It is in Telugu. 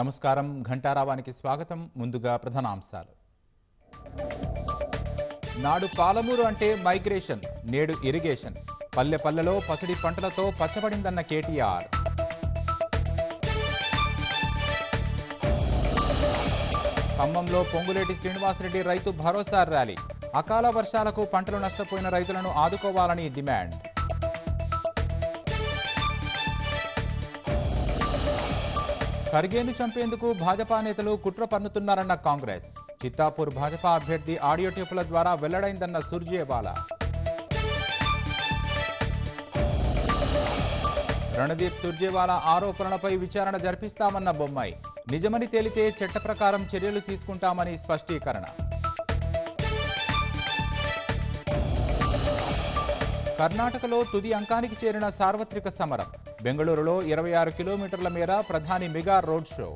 నమస్కారం ఘంటారావానికి స్వాగతం ముందుగా ప్రధానాంశాలు నాడు పాలమూరు అంటే మైగ్రేషన్ నేడు ఇరిగేషన్ పల్లె పల్లెలో పసిడి పంటలతో పచ్చబడిందన్న కేటీఆర్ ఖమ్మంలో పొంగులేటి శ్రీనివాసరెడ్డి రైతు భరోసా ర్యాలీ అకాల వర్షాలకు పంటలు నష్టపోయిన రైతులను ఆదుకోవాలని డిమాండ్ ఖర్గేను చంపేందుకు భాజపా నేతలు కుట్ర పన్నుతున్నారన్న కాంగ్రెస్ చిత్తాపూర్ భాజపా అభ్యర్థి ఆడియో టేపుల ద్వారా వెల్లడైందన్న సుర్జేవాలా రణదీప్ సుర్జేవాలా ఆరోపణలపై విచారణ జరిపిస్తామన్న బొమ్మాయి నిజమని తేలితే చట్ట ప్రకారం చర్యలు తీసుకుంటామని స్పష్టీకరణ కర్ణాటకలో తుది అంకానికి చేరిన సార్వత్రిక సమరం బెంగళూరులో 26 కిలోమీటర్ల మేర ప్రధాని మెగా రోడ్ షో